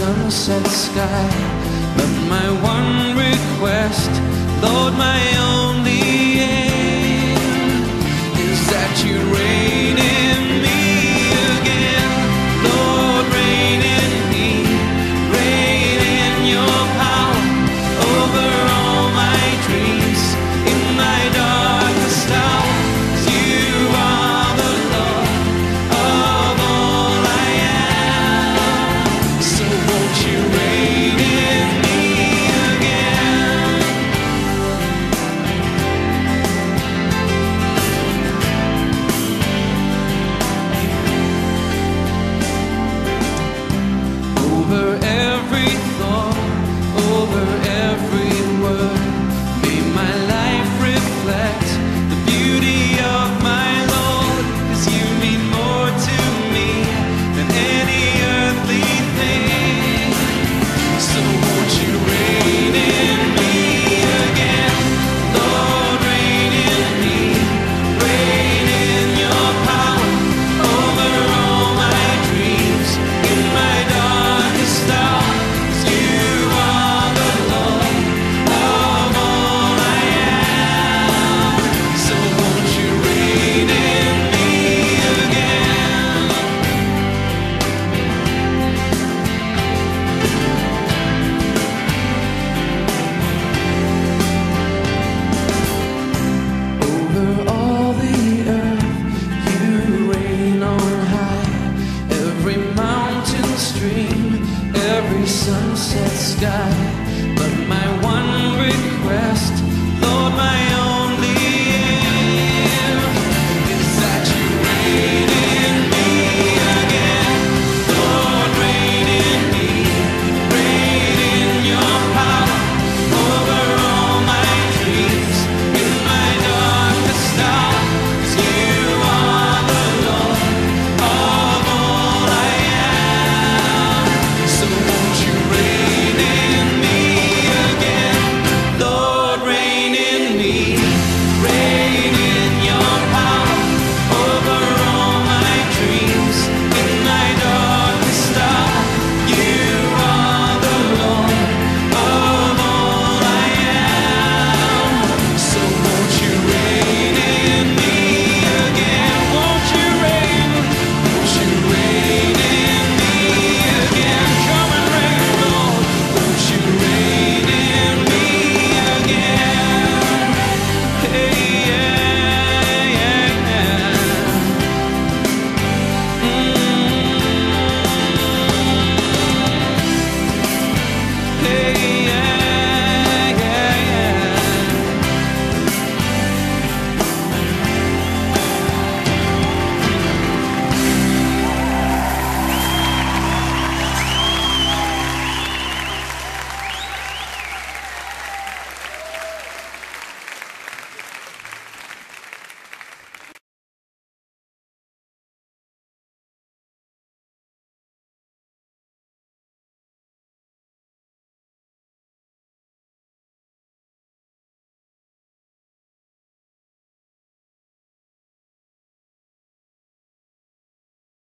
sunset sky. But my one request, Lord, my only aim, is that you reign in me again. Lord, reign in me, reign in your power over all my dreams. In my darkest hours, you are the Lord of all I am. So won't you reign in me again? Over every thought, over every word, may my life reflect the beauty of my Lord. 'Cause you mean more to me than any earthly thing. So won't you reign in me again? Lord, reign in me, reign in your power over all my dreams. In my darkest hours, you are the Lord of all I am. So won't you reign in me again? Over all the earth, you reign on high. Every mountain stream, every sunset sky. But my